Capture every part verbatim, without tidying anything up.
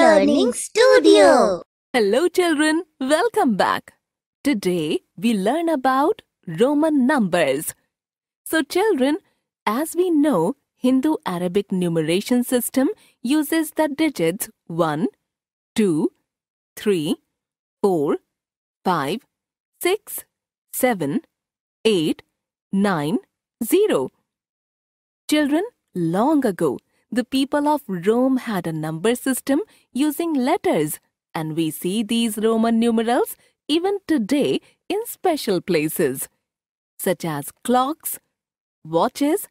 Learning Studio. Hello children, welcome back. Today we learn about Roman numbers. So children, as we know, Hindu-Arabic numeration system uses the digits one, two, three, four, five, six, seven, eight, nine, zero. Children, long ago, the people of Rome had a number system using letters, and we see these Roman numerals even today in special places, such as clocks, watches,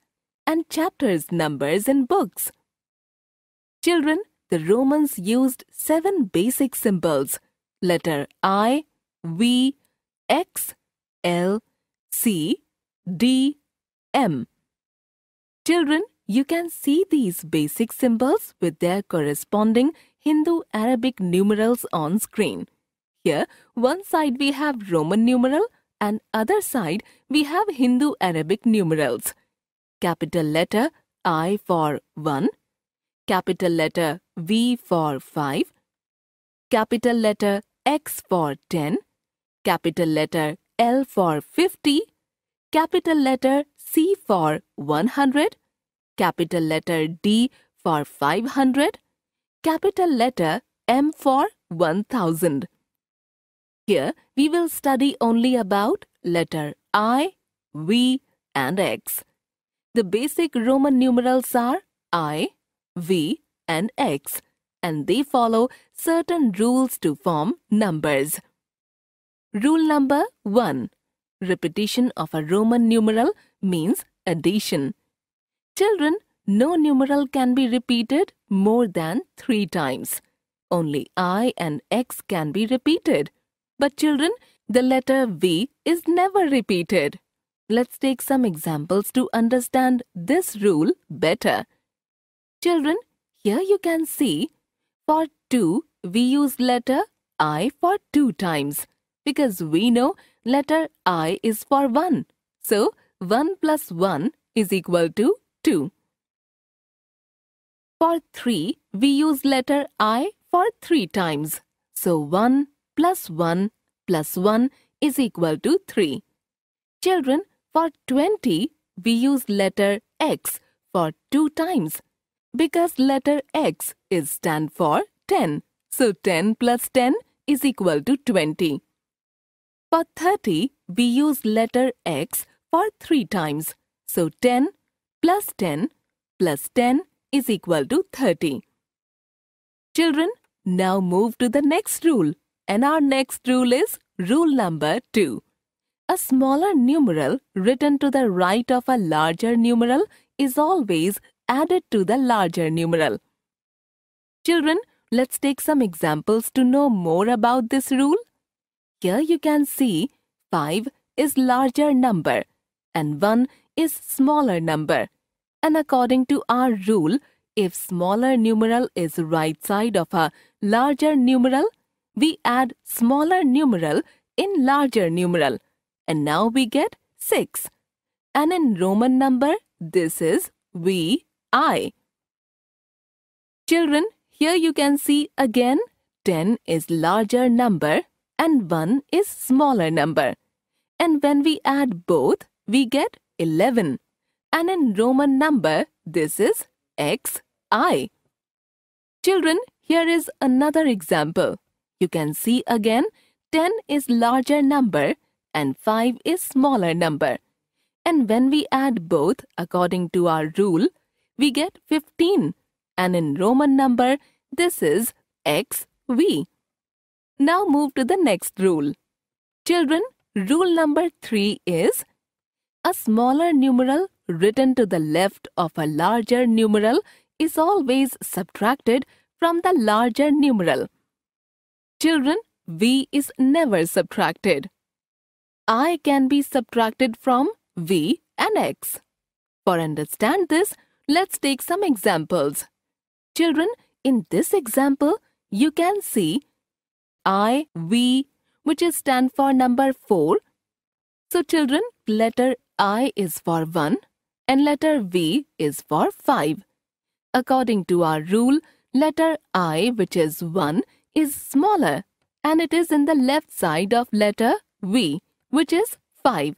and chapters numbers in books. Children, the Romans used seven basic symbols: letter I, V, X, L, C, D, M. Children, you can see these basic symbols with their corresponding Hindu-Arabic numerals on screen. Here, one side we have Roman numeral and other side we have Hindu-Arabic numerals. Capital letter I for one, capital letter V for five, capital letter X for ten, capital letter L for fifty, capital letter C for one hundred, capital letter D for five hundred, capital letter M for one thousand. Here we will study only about letter I, V and X. The basic Roman numerals are I, V and X, and they follow certain rules to form numbers. Rule number one. Repetition of a Roman numeral means addition. Children, no numeral can be repeated more than three times. Only I and X can be repeated. But children, the letter V is never repeated. Let's take some examples to understand this rule better. Children, here you can see, for two, we use letter I for two times, because we know letter I is for one. So, one plus one is equal to two. For three, we use letter I for three times. So, one plus one plus one is equal to three. Children, for twenty, we use letter X for two times, because letter X is stand for ten. So, ten plus ten is equal to twenty. For thirty, we use letter X for three times. So, ten plus ten plus ten is equal to thirty. Children, now move to the next rule. And our next rule is rule number two. A smaller numeral written to the right of a larger numeral is always added to the larger numeral. Children, let's take some examples to know more about this rule. Here you can see five is larger number and one is smaller number. And according to our rule, if smaller numeral is right side of a larger numeral, we add smaller numeral in larger numeral. And now we get six. And in Roman number, this is V, I. Children, here you can see again ten is larger number and one is smaller number. And when we add both, we get eleven. And in Roman number, this is X, I. Children, here is another example. You can see again, ten is larger number and five is smaller number. And when we add both, according to our rule, we get fifteen. And in Roman number, this is X, V. Now move to the next rule. Children, rule number three is a smaller numeral written to the left of a larger numeral is always subtracted from the larger numeral. Children, V is never subtracted. I can be subtracted from V and X. For understand this, let's take some examples. Children, in this example, you can see I, V, which is stand for number four. So children, letter I is for one and letter V is for five. According to our rule, Letter I, which is one, is smaller and it is in the left side of letter V, which is five.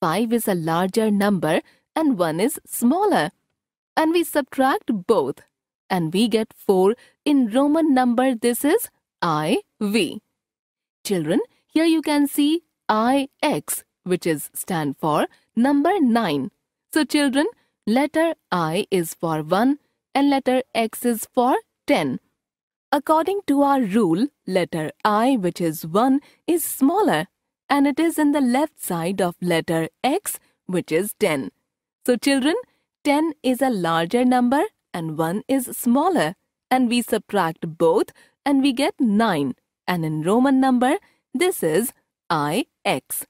five is a larger number and one is smaller. And we subtract both and we get four. In Roman number, this is I V. Children, here you can see I X, which is stand for number nine. So children, letter I is for one and letter X is for ten. According to our rule, letter I, which is one, is smaller and it is in the left side of letter X, which is ten. So children, ten is a larger number and one is smaller, and we subtract both and we get nine. And in Roman number, this is I X.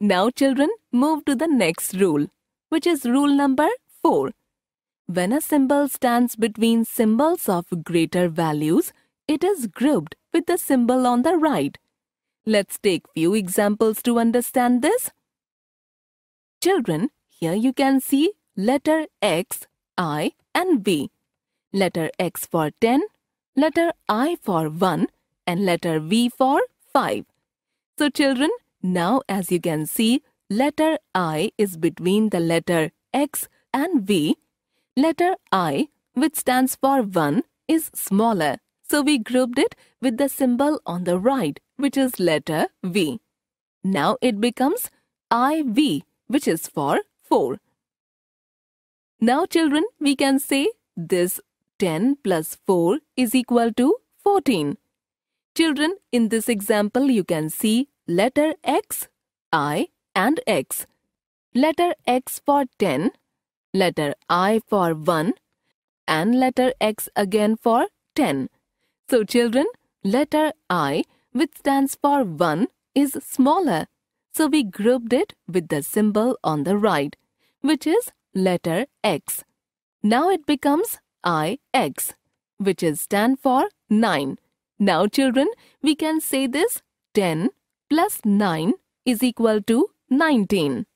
Now children, move to the next rule, which is rule number four. When a symbol stands between symbols of greater values, it is grouped with the symbol on the right. Let's take few examples to understand this. Children, here you can see letter X, I and V. Letter X for ten, letter I for one and letter V for five. So children, now as you can see, letter I is between the letter X and V. Letter I, which stands for one, is smaller. So we grouped it with the symbol on the right, which is letter V. Now it becomes I V, which is for four. Now children, we can say this ten plus four is equal to fourteen. Children, in this example, you can see letter X, I, and X. Letter X for ten, letter I for one, and letter X again for ten. So children, letter I, which stands for one, is smaller. So we grouped it with the symbol on the right, which is letter X. Now it becomes I X, which is stand for nine. Now children, we can say this ten plus nine is equal to nineteen.